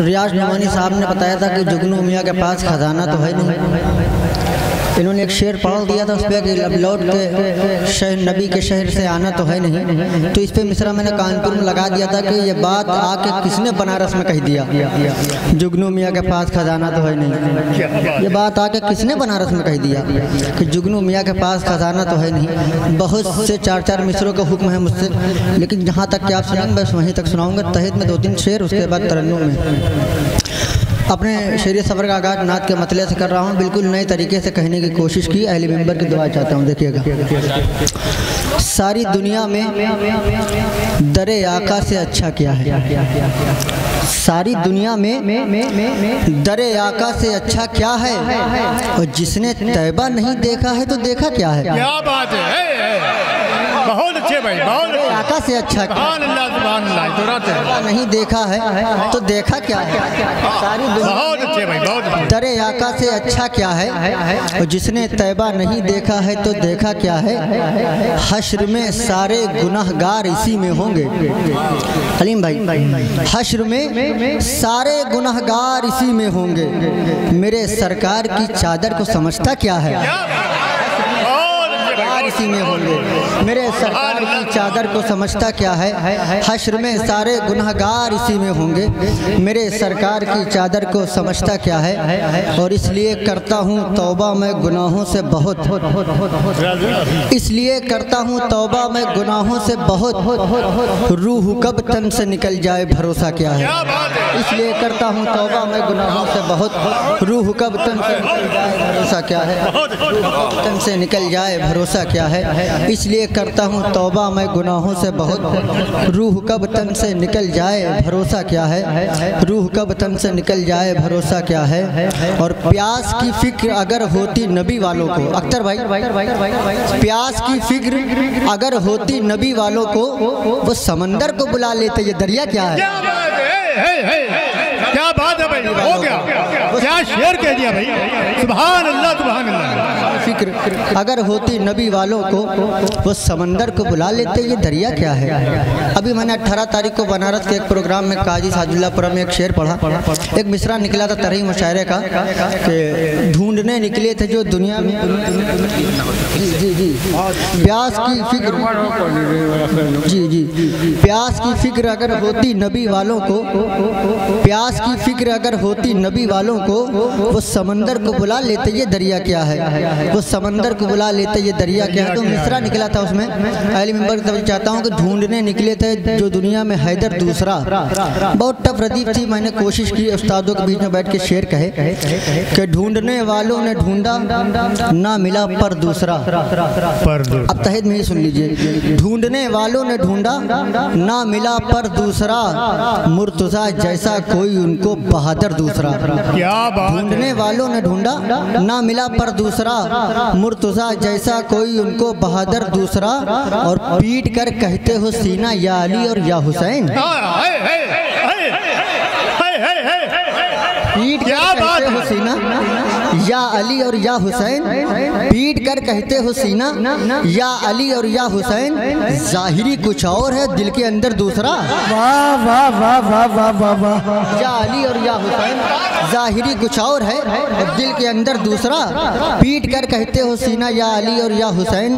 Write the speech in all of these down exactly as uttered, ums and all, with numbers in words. रियाज़ नुमानी साहब ने बताया था कि जुगनू उमिया के पास खजाना तो है नहीं। इन्होंने एक शेर पढ़ दिया था उस पर कि अब लौट के शहर नबी के शहर से आना तो है नहीं, तो इस पर मिसरा मैंने कानपुर में लगा दिया था कि ये बात आके किसने बनारस में कह दिया, जुगनू मियाँ के पास खजाना तो है नहीं। ये बात आके किसने बनारस में कह दिया कि जुगनू मियाँ के पास खजाना तो है नहीं। बहुत से चार चार मिसरों का हुक्म है मुझसे, लेकिन जहाँ तक कि आप सुनेंगे बस वहीं तक सुनाऊँगा। तहत में दो तीन शेर, उसके बाद तरन्नुम में अपने शेर सफ़र का आगाज़ नाथ के मतले से कर रहा हूँ। बिल्कुल नए तरीके से कहने की कोशिश की, अहले मेंबर की दुआ चाहता हूँ। देखिएगा, सारी दुनिया में दरे आका से अच्छा क्या है, सारी दुनिया में दरे आका से अच्छा क्या है, और जिसने तैयबा नहीं देखा है तो देखा क्या है। क्या बात है, बहुत अच्छे भाई, बहुत आका से अच्छा क्या नहीं देखा है तो देखा क्या है। सारी दुनिया दरे आका से अच्छा क्या है, और जिसने तैयबा नहीं देखा है तो देखा क्या है। हश्र में सारे गुनाहगार इसी में होंगे, हलीम भाई, हश्र में सारे गुनाहगार इसी में होंगे, मेरे सरकार की चादर को समझता क्या है। इसी में होंगे, मेरे सरकार की चादर को समझता क्या है। हश्र में सारे गुनाहगार इसी में होंगे, मेरे सरकार की चादर को समझता क्या है। और इसलिए करता हूँ तौबा मैं गुनाहों से बहुत, इसलिए करता हूँ तौबा मैं गुनाहों से बहुत, रूह कब तन से निकल जाए भरोसा क्या है। इसलिए करता हूँ तौबा मैं गुनाहों से बहुत, रूह कब तन से निकल जाए भरोसा क्या है। तन से निकल जाए भरोसा क्या है, इसलिए करता हूँ तौबा मैं गुनाहों से बहुत, रूह कब तन से निकल जाए भरोसा क्या है। रूह कब तन से निकल जाए भरोसा क्या है। और प्यास की फिक्र अगर होती नबी वालों को, अख्तर भाई, प्यास की फिक्र अगर होती नबी वालों को, वो समंदर को बुला लेते, ये दरिया क्या है। क्या बात है भाई, हो गया, क्या शेर कह दिया भाई, सुभान अल्लाह, सुभान अल्लाह। फिक्र अगर होती नबी वालों को, वो समंदर को बुला लेते, ये दरिया क्या है। अभी मैंने अट्ठारह तारीख को बनारस के एक प्रोग्राम में काजी शाजुल्लापुर में एक शेर पढ़ा, एक मिसरा निकला था तरही मुशायरे का कि ढूंढने निकले थे जो दुनिया में, जी जी, प्यास की फिक्र, जी जी, प्यास की फिक्र अगर होती नबी वालों को, प्यास की फिक्र अगर होती नबी वालों को, वो समंदर को बुला लेते, ये दरिया क्या है। वो समंदर को बुला लेते, ये दरिया क्या है। तो मिसरा निकला था उसमें, अहले मेंबर को चाहता हूँ कि ढूंढने निकले थे जो दुनिया में हैदर दूसरा, बहुत टफ रदीफ थी, मैंने कोशिश की उस्तादों के बीच में बैठ के शेर कहे कि ढूंढने वालों ने ढूंढा ना मिला पर दूसरा। अब तहद में ही सुन लीजिए, ढूंढने वालों ने ढूंढा ना मिला पर दूसरा, मुर्तजा जैसा कोई उनको बहादुर दूसरा। क्या बात, ढूंढने वालों ने ढूंढा ना मिला पर दूसरा, मुर्तजा जैसा कोई उनको बहादुर दूसरा, और पीट कर कहते हो सीना या अली और या हुसैन। पीट कर कहते हो सीना या अली और या हुसैन, पीट कर कहते हो सीना या अली और या हुसैन, जाहिरी कुछ और है दिल के अंदर दूसरा। वाह वाह वाह वाह वाह वाह वाह, या अली और या हुसैन, जाहिरी कुछ और है दिल के अंदर दूसरा, पीट कर कहते हो सीना या अली और या हुसैन,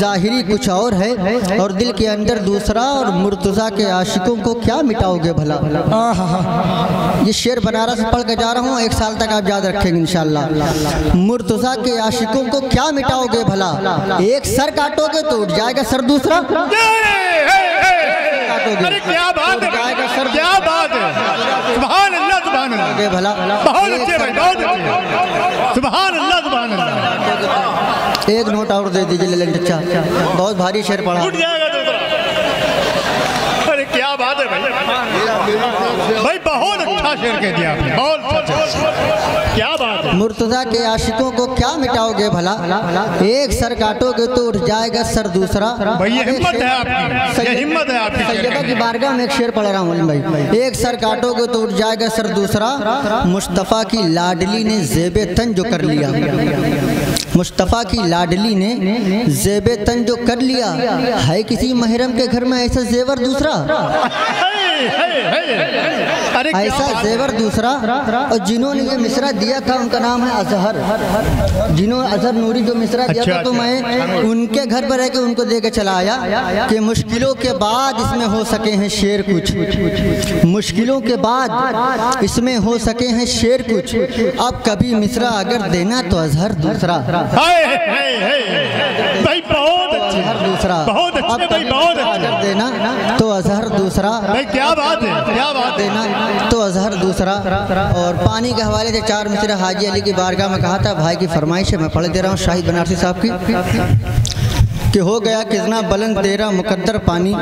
जाहिरी कुछ और है और दिल के अंदर दूसरा, और मुर्तजा के आशिकों को क्या मिटाओगे भला। ये शेर बनारस पढ़ के जा रहा हूँ, एक साल तक आप याद रखेंगे इंशाल्लाह। मुर्तजा के आशिकों को क्या मिटाओगे भला, एक सर काटोगे तो उठ जाएगा सर दूसरा। अरे क्या बात है, क्या बात है, सुभान अल्लाह, सुभान अल्लाह, भला बहुत अच्छे भाई, बहुत अच्छे, सुभान अल्लाह, सुभान अल्लाह। एक नोट और दे दीजिए, अच्छा बहुत भारी शेर पड़ा, उठ जाएगा दूसरा। अरे क्या बात है भाई, भाई बहुत अच्छा शेर कह दिया आपने, बहुत अच्छा, क्या बात है। मुर्तजा के आशिकों को क्या मिटाओगे भला, एक सर काटोगे तो उठ जाएगा सर दूसरा। ये हिम्मत है आपकी, ये हिम्मत है आपकी। सैदा की बारगाह में एक शेर पढ़ रहा हूँ भाई, एक सर काटोगे तो उठ जाएगा सर दूसरा, मुस्तफा की लाडली ने जेबे तन जो कर लिया, मुस्तफा की लाडली ने जेबे तन जो कर लिया, है किसी महरम के घर में ऐसा जेवर दूसरा। ऐसा जेवर दूसरा। और जिन्होंने ये मिसरा दिया था उनका नाम है अजहर, जिन्होंने अजहर नूरी जो मिसरा दिया था तो मैं उनके घर पर रह के उनको दे के चला आया कि मुश्किलों के बाद इसमें हो सके हैं शेर कुछ, मुश्किलों के बाद इसमें हो सके हैं शेर कुछ, अब कभी मिसरा अगर देना तो अजहर दूसरा। अजहर दूसरा बहुत अच्छे भाई, बहुत अच्छे देना तो अजहर दूसरा भाई, क्या बात है, क्या बात देना तो अजहर दूसरा। और पानी के हवाले से चार मिसरा हाजी अली की बारगाह में कहा था, भाई की फरमाइश है मैं पढ़ दे रहा हूँ शाहिद बनारसी साहब की कि हो गया कितना बुलंद तेरा मुकद्दर पानी,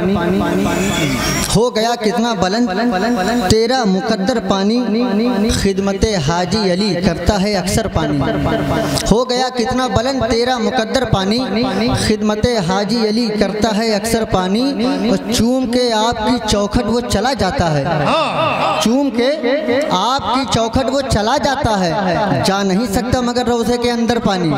हो गया कितना बुलंद तेरा मुकद्दर पानी, खिदमते हाजी अली करता है अक्सर पानी, हो गया कितना बुलंद तेरा मुकद्दर पानी, खिदमते हाजी अली करता है अक्सर पानी, और चूम के आपकी चौखट वो चला जाता है, चूम के आपकी चौखट वो चला जाता है, जा नहीं सकता मगर रोजे के अंदर पानी।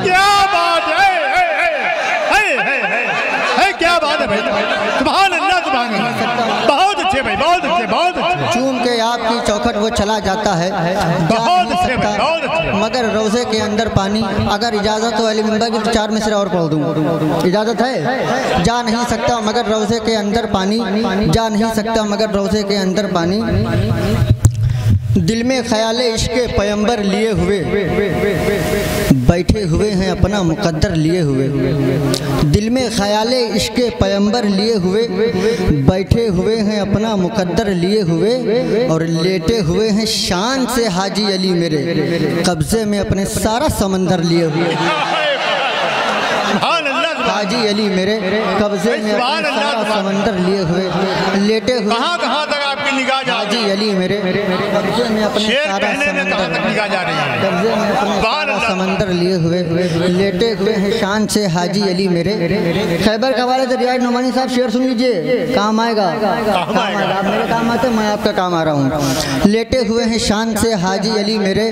क्या बात है भाई, सुभान अल्लाह, सुभान अल्लाह, बहुत अच्छे भाई, बहुत अच्छे, बहुत अच्छे। चूम के आपकी चौखट वो चला जाता है, बहुत अच्छे भाई, बहुत अच्छे, मगर रोजे के अंदर पानी। अगर इजाज़त हो अली मिंबर की चार मिसरे और पढ़ दूँ, इजाज़त है? जा नहीं सकता मगर रोजे के अंदर पानी, जा नहीं सकता मगर रोजे के अंदर पानी, दिल में ख्याल इश्क़ के पैगंबर लिए हुए बैठे हुए हैं अपना मुकद्दर लिए हुए, दिल में ख्याले इश्क़ पैगंबर लिए हुए बैठे हुए हैं अपना मुकद्दर लिए हुए, और लेटे हुए हैं शान से हाजी अली मेरे कब्ज़े में अपने सारा समंदर लिए हुए, हाजी अली मेरे कब्ज़े में अपना सारा समंदर लिए हुए, लेटे हुए हाजी अली मेरे कब्जे में अपने सारा कब्जे में अपने सारा समंदर लिए हुए लेटे हुए हैं शान से हाजी अली मेरे। खैबर का हवाले से रियाज़ नुमानी साहब शेर सुन लीजिए, काम आएगा, आप मेरे काम आते मैं आपका काम आ रहा हूँ। लेटे हुए हैं शान से हाजी अली मेरे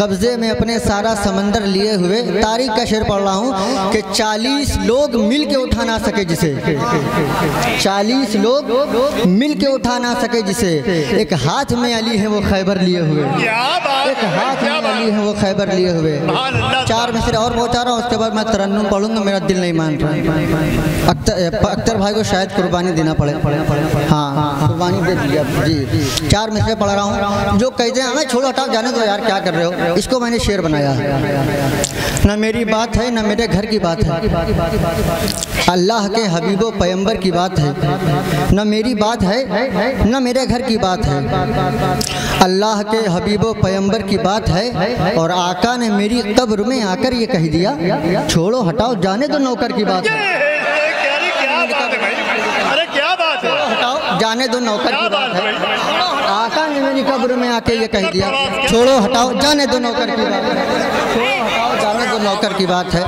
कब्जे में अपने सारा समंदर लिए हुए, तारीख का शेर पढ़ रहा हूँ कि चालीस लोग मिल के उठा ना सके जिसे, चालीस लोग मिल के उठा ना सके जिसे, एक हाथ में अली है वो खैबर लिए हुए, एक हाथ में अली है वो खैबर लिए हुए। चार मिसरे और पहुँचा रहा हूँ, उसके बाद मैं तरन्नुम पढ़ूंगा, मेरा दिल नहीं मान रहा, अख्तर अख्तर भाई को शायद कुर्बानी देना पड़े, हाँ कुर्बानी दे दीजिए। चार मिसरे पढ़ रहा हूँ, जो कहते हैं ना छोड़ो हटाओ जाने दो यार क्या कर रहे हो, इसको मैंने शेर बनाया, न मेरी बात है न मेरे घर की बात है, अल्लाह के हबीबो पैगंबर की बात है, न मेरी बात है न मेरे घर की बात है, अल्लाह के हबीबो पैगंबर की बात है, और आका ने मेरी कब्र में आकर ये कह दिया छोड़ो हटाओ जाने दो नौकर की बात है, जाने दो नौकर की बात है, आका ने मेरी कब्र में आके ये कह दिया छोड़ो हटाओ जाने दो नौकर की बात है, छोड़ो हटाओ जाने दो नौकर की बात है,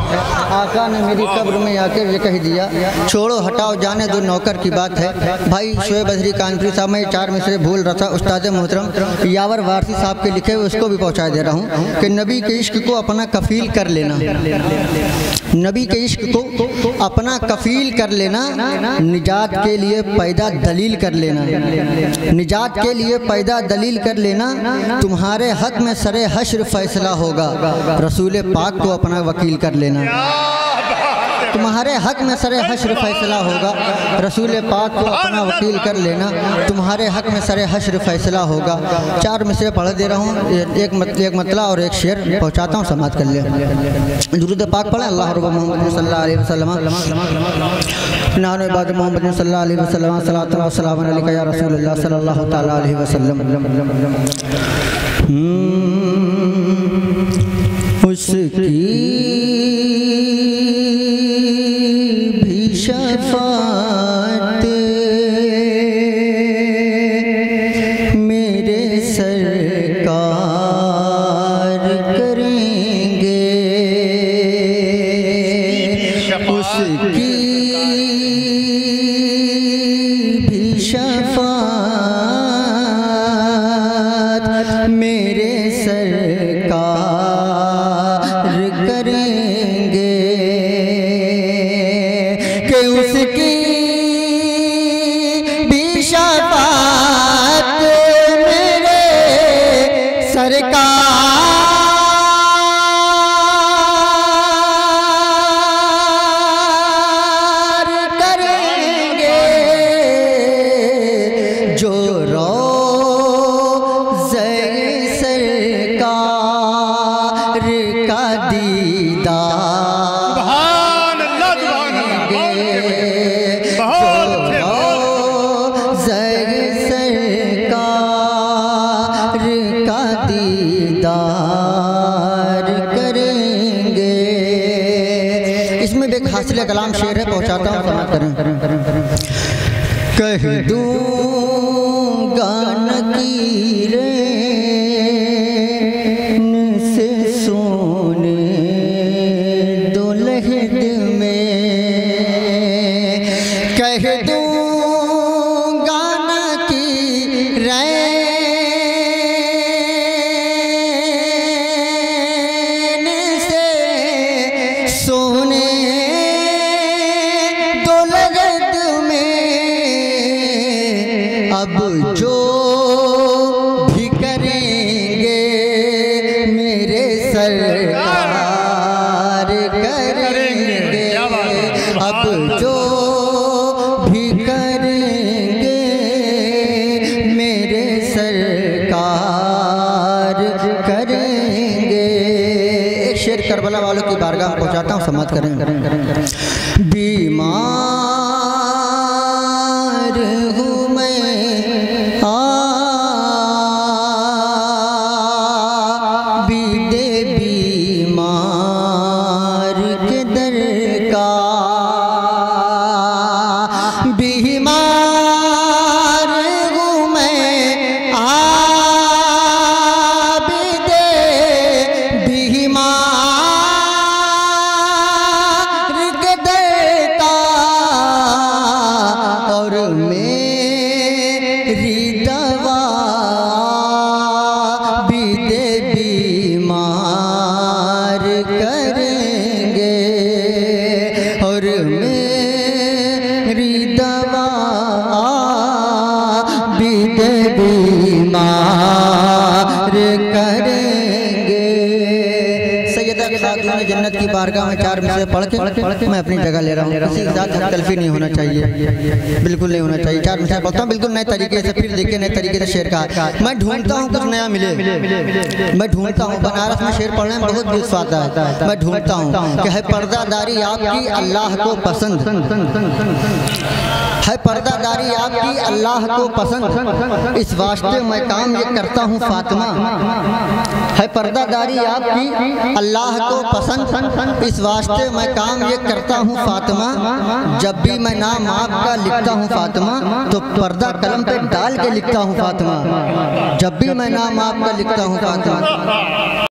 आका ने मेरी कब्र में आके ये कह दिया छोड़ो हटाओ जाने दो नौकर की बात है। भाई शुऐब वारसी कानपुरी साहब में चार मिसरे भूल रहा था, उस्ताद मोहतरम यावर वारसी साहब के लिखे हुए उसको भी पहुँचा दे रहा हूँ कि नबी के इश्क को अपना कफ़ील कर लेना, नबी के इश्क को अपना कफ़ील कर लेना, निजात के लिए पैदा दलील कर लेना, निजात के लिए पैदा दलील कर लेना, तुम्हारे हक में सरे हश्र फैसला होगा, रसूल पाक को अपना वकील कर लेना, तुम्हारे हक में सरे हश्र फैसला होगा, रसूल पाक को अपना वकील कर लेना, तुम्हारे हक में सरे हश्र फैसला होगा। चार मिसरे पढ़ दे रहा हूँ, एक मत, एक मतला और एक शेर पहुँचाता हूँ, समाप्त कर लिया। दुरूद पाक पढ़े, अल्लाह रब्बुल मोहम्मद सल्लल्लाहु अलैहि वसल्लम नानो बाद मोहम्मद सल्लल्लाहु अलैहि वसल्लम सल्लल्लाहु अलैहि वसल्लम अलैका या रसूलल्लाह सल्लल्लाहु तआला अलैहि वसल्लम। उसकी शफ़ाअत मेरे सरकार करेंगे, उसकी भी शफ़ाअत मेरे सरकार करेंगे, उसकी भी शफ़ाअत सरकार करेंगे जो रोज़े सरकार का दीदार। सुभान अल्लाह, सुभान अल्लाह, बहुत अच्छे, हासिल कलाम शेर है, पहुँचाता हूँ, समाप्त करें। कह दूँगा नकीरैन से सोने दो लहद में, कह दूँगा नकीरैन से सोने अब जो भी करेंगे मेरे सरकार करेंगे, अब जो भी करेंगे मेरे सरकार करेंगे। एक शेर करबला वालों की बारगाह पहुंचाता हूँ, समाप्त करें। बीमार हूँ जन्नत की बारगाह में चार मिनट पढ़ के मैं अपनी जगह ले रहा हूँ, किसी के साथ हरकल्फी नहीं होना चाहिए, बिल्कुल नहीं होना चाहिए। चार मिनट पढ़ता हूँ बिल्कुल नए तरीके से, फिर देखिए नए तरीके से शेर का मैं ढूंढता हूँ कुछ नया मिले, मैं ढूंढता हूँ। बनारस में शेर पढ़ने में बहुत दिल आता है, मैं ढूंढता हूँ कि है पर्दादारी आपकी अल्लाह को पसंद, है पर्दादारी आपकी अल्लाह को पसंद, इस वास्ते मैं काम ये करता हूँ फातिमा, है पर्दादारी आपकी अल्लाह को पसंद, इस वास्ते मैं काम ये करता हूँ फातिमा। जब भी मैं नाम आपका लिखता हूँ फातिमा तो पर्दा कलम पे डाल के लिखता हूँ फातिमा, जब भी मैं नाम आपका लिखता हूँ फातिमा।